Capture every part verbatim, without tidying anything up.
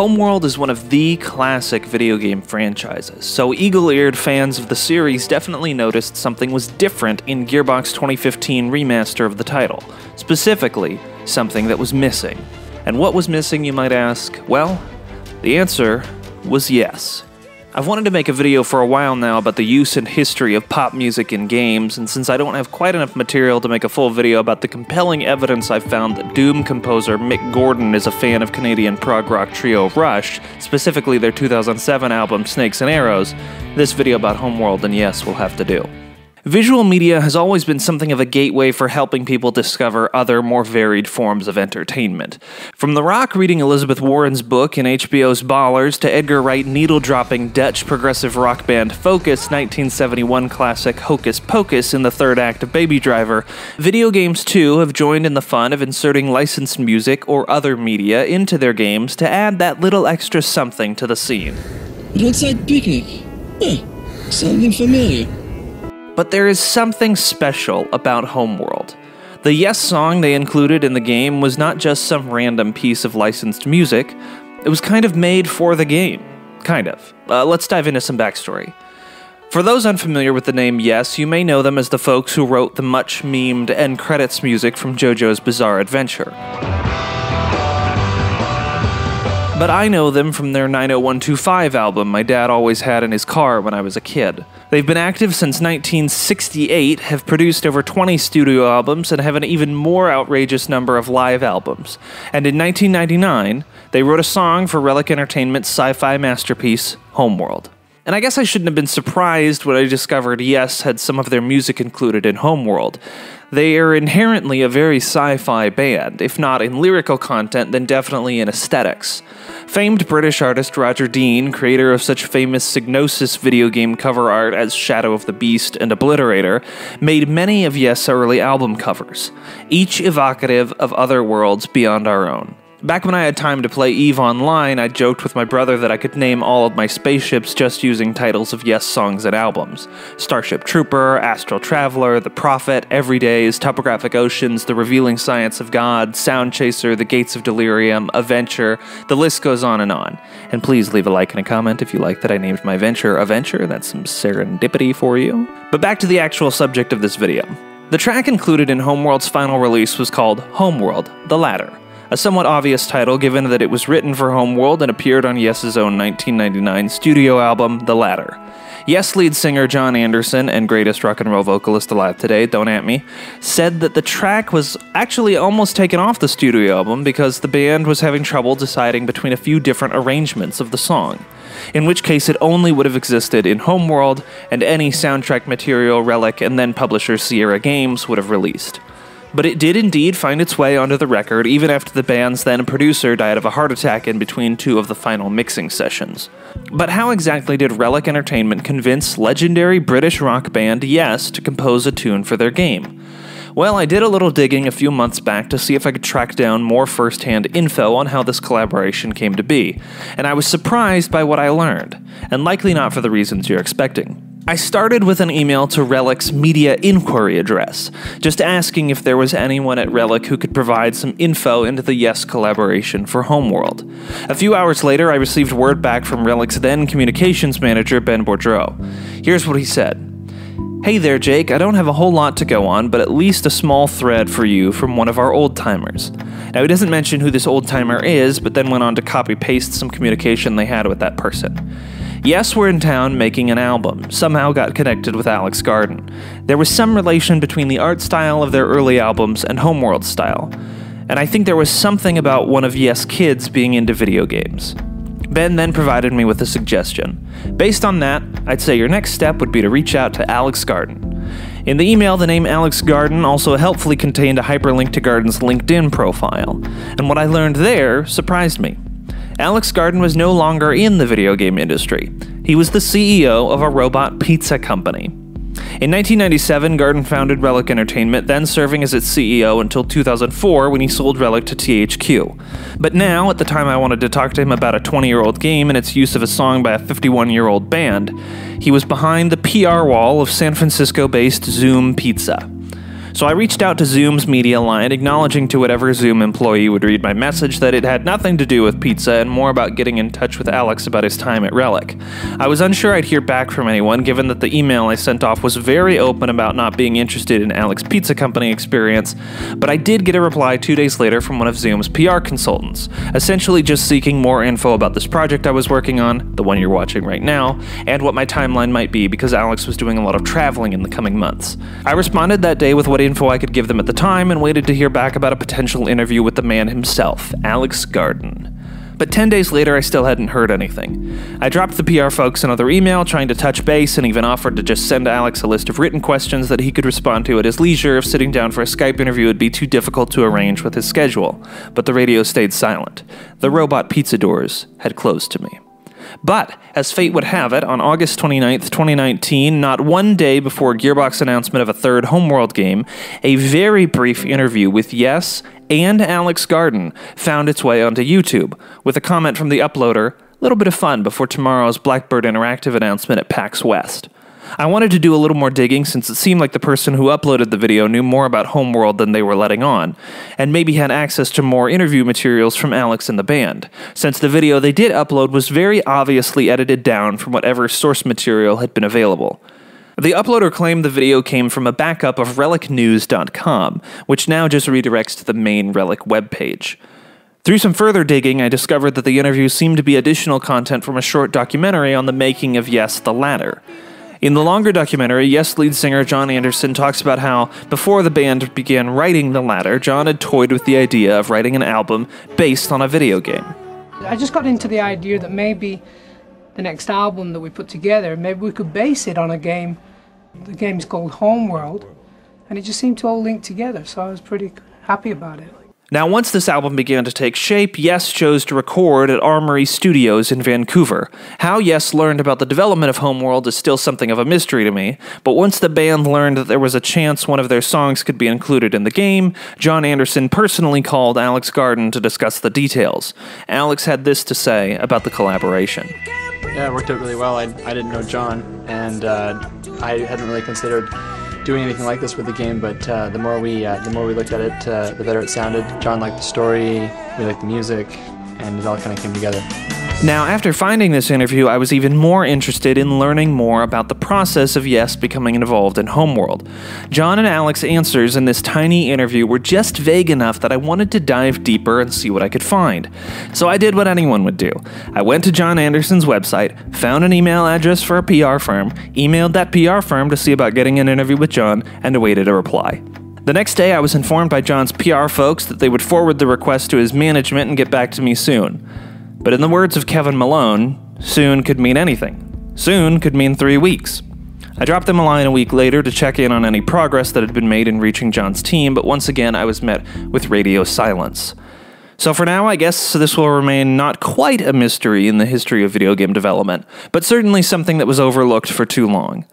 Homeworld is one of the classic video game franchises, so eagle-eared fans of the series definitely noticed something was different in Gearbox twenty fifteen remaster of the title, specifically something that was missing. And what was missing, you might ask? Well, the answer was Yes. I've wanted to make a video for a while now about the use and history of pop music in games, and since I don't have quite enough material to make a full video about the compelling evidence I've found that Doom composer Mick Gordon is a fan of Canadian prog rock trio Rush, specifically their two thousand seven album Snakes and Arrows, this video about Homeworld and Yes will have to do. Visual media has always been something of a gateway for helping people discover other, more varied forms of entertainment. From The Rock reading Elizabeth Warren's book in H B O's Ballers to Edgar Wright needle-dropping Dutch progressive rock band Focus, nineteen seventy-one classic Hocus Pocus in the third act of Baby Driver, video games too have joined in the fun of inserting licensed music or other media into their games to add that little extra something to the scene. Roadside picnic. Huh. Something familiar. But there is something special about Homeworld. The Yes song they included in the game was not just some random piece of licensed music, it was kind of made for the game. Kind of. Uh, let's dive into some backstory. For those unfamiliar with the name Yes, you may know them as the folks who wrote the much-memed end credits music from JoJo's Bizarre Adventure. But I know them from their nine oh one two five album my dad always had in his car when I was a kid. They've been active since nineteen sixty-eight, have produced over twenty studio albums, and have an even more outrageous number of live albums. And in nineteen ninety-nine, they wrote a song for Relic Entertainment's sci-fi masterpiece, Homeworld. And I guess I shouldn't have been surprised when I discovered Yes had some of their music included in Homeworld. They are inherently a very sci-fi band, if not in lyrical content, then definitely in aesthetics. Famed British artist Roger Dean, creator of such famous Psygnosis video game cover art as Shadow of the Beast and Obliterator, made many of Yes' early album covers, each evocative of other worlds beyond our own. Back when I had time to play EVE Online, I joked with my brother that I could name all of my spaceships just using titles of Yes songs and albums. Starship Trooper, Astral Traveler, The Prophet, Everydays, Topographic Oceans, The Revealing Science of God, Sound Chaser, The Gates of Delirium, Aventure, the list goes on and on. And please leave a like and a comment if you like that I named my venture Aventure, that's some serendipity for you. But back to the actual subject of this video. The track included in Homeworld's final release was called Homeworld, The Ladder. A somewhat obvious title given that it was written for Homeworld and appeared on Yes' own nineteen ninety-nine studio album, The Ladder. Yes lead singer Jon Anderson, and greatest rock and roll vocalist alive today, don't at me, said that the track was actually almost taken off the studio album because the band was having trouble deciding between a few different arrangements of the song, in which case it only would have existed in Homeworld and any soundtrack material Relic and then publisher Sierra Games would have released. But it did indeed find its way onto the record, even after the band's then producer died of a heart attack in between two of the final mixing sessions. But how exactly did Relic Entertainment convince legendary British rock band Yes to compose a tune for their game? Well, I did a little digging a few months back to see if I could track down more first-hand info on how this collaboration came to be, and I was surprised by what I learned, and likely not for the reasons you're expecting. I started with an email to Relic's media inquiry address, just asking if there was anyone at Relic who could provide some info into the Yes collaboration for Homeworld. A few hours later, I received word back from Relic's then communications manager, Ben Boudreaux. Here's what he said. Hey there, Jake, I don't have a whole lot to go on, but at least a small thread for you from one of our old-timers. Now, he doesn't mention who this old-timer is, but then went on to copy-paste some communication they had with that person. Yes, we're in town making an album, somehow got connected with Alex Garden. There was some relation between the art style of their early albums and Homeworld style, and I think there was something about one of Yes' kids being into video games. Ben then provided me with a suggestion. Based on that, I'd say your next step would be to reach out to Alex Garden. In the email, the name Alex Garden also helpfully contained a hyperlink to Garden's LinkedIn profile, and what I learned there surprised me. Alex Garden was no longer in the video game industry. He was the C E O of a robot pizza company. In nineteen ninety-seven, Garden founded Relic Entertainment, then serving as its C E O until two thousand four when he sold Relic to T H Q. But now, at the time I wanted to talk to him about a twenty-year-old game and its use of a song by a fifty-one-year-old band, he was behind the P R wall of San Francisco-based Zoom Pizza. So I reached out to Zoom's media line, acknowledging to whatever Zoom employee would read my message that it had nothing to do with pizza and more about getting in touch with Alex about his time at Relic. I was unsure I'd hear back from anyone, given that the email I sent off was very open about not being interested in Alex's pizza company experience, but I did get a reply two days later from one of Zoom's P R consultants, essentially just seeking more info about this project I was working on, the one you're watching right now, and what my timeline might be because Alex was doing a lot of traveling in the coming months. I responded that day with what info I could give them at the time and waited to hear back about a potential interview with the man himself, Alex Garden. But ten days later, I still hadn't heard anything. I dropped the P R folks another email trying to touch base and even offered to just send Alex a list of written questions that he could respond to at his leisure if sitting down for a Skype interview would be too difficult to arrange with his schedule. But the radio stayed silent. The robot pizza doors had closed to me. But, as fate would have it, on August twenty-ninth, twenty nineteen, not one day before Gearbox's announcement of a third Homeworld game, a very brief interview with Yes and Alex Garden found its way onto YouTube, with a comment from the uploader, "Little bit of fun before tomorrow's Blackbird Interactive announcement at PAX West." I wanted to do a little more digging since it seemed like the person who uploaded the video knew more about Homeworld than they were letting on, and maybe had access to more interview materials from Alex and the band, since the video they did upload was very obviously edited down from whatever source material had been available. The uploader claimed the video came from a backup of relic news dot com, which now just redirects to the main Relic webpage. Through some further digging, I discovered that the interview seemed to be additional content from a short documentary on the making of Yes, the latter. In the longer documentary, Yes lead singer Jon Anderson talks about how, before the band began writing the latter, Jon had toyed with the idea of writing an album based on a video game. I just got into the idea that maybe the next album that we put together, maybe we could base it on a game. The game's called Homeworld, and it just seemed to all link together, so I was pretty happy about it. Now, once this album began to take shape, Yes chose to record at Armory Studios in Vancouver. How Yes learned about the development of Homeworld is still something of a mystery to me, but once the band learned that there was a chance one of their songs could be included in the game, Jon Anderson personally called Alex Garden to discuss the details. Alex had this to say about the collaboration. Yeah, it worked out really well. I, I didn't know Jon, and uh, I hadn't really considered doing anything like this with the game, but uh, the more we uh, the more we looked at it, uh, the better it sounded. Jon liked the story, we liked the music, and it all kind of came together. Now, after finding this interview, I was even more interested in learning more about the process of Yes becoming involved in Homeworld. Jon and Alex's answers in this tiny interview were just vague enough that I wanted to dive deeper and see what I could find. So I did what anyone would do. I went to Jon Anderson's website, found an email address for a P R firm, emailed that P R firm to see about getting an interview with Jon, and awaited a reply. The next day, I was informed by Jon's P R folks that they would forward the request to his management and get back to me soon. But in the words of Kevin Malone, soon could mean anything. Soon could mean three weeks. I dropped them a line a week later to check in on any progress that had been made in reaching Jon's team, but once again, I was met with radio silence. So for now, I guess this will remain not quite a mystery in the history of video game development, but certainly something that was overlooked for too long.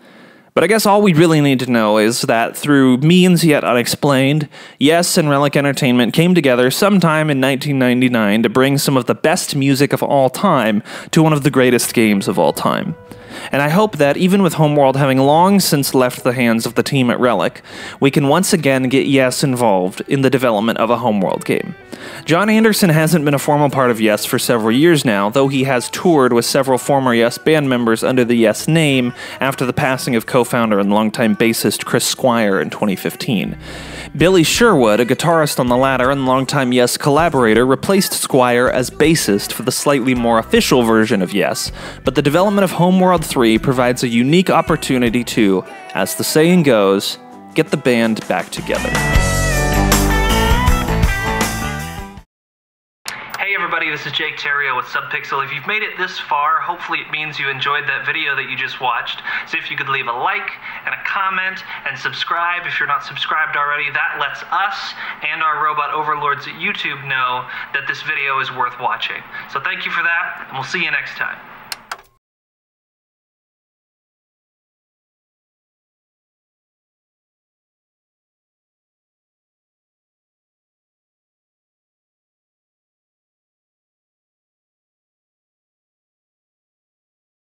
But I guess all we really need to know is that through means yet unexplained, Yes and Relic Entertainment came together sometime in nineteen ninety-nine to bring some of the best music of all time to one of the greatest games of all time. And I hope that, even with Homeworld having long since left the hands of the team at Relic, we can once again get Yes involved in the development of a Homeworld game. Jon Anderson hasn't been a formal part of Yes for several years now, though he has toured with several former Yes band members under the Yes name after the passing of co-founder and longtime bassist Chris Squire in twenty fifteen. Billy Sherwood, a guitarist on the latter and longtime Yes collaborator, replaced Squire as bassist for the slightly more official version of Yes, but the development of Homeworld three provides a unique opportunity to, as the saying goes, get the band back together. Hey everybody, this is Jake Terrio with Subpixel. If you've made it this far, hopefully it means you enjoyed that video that you just watched. So if you could leave a like and a comment and subscribe if you're not subscribed already, that lets us and our robot overlords at YouTube know that this video is worth watching. So thank you for that, and we'll see you next time.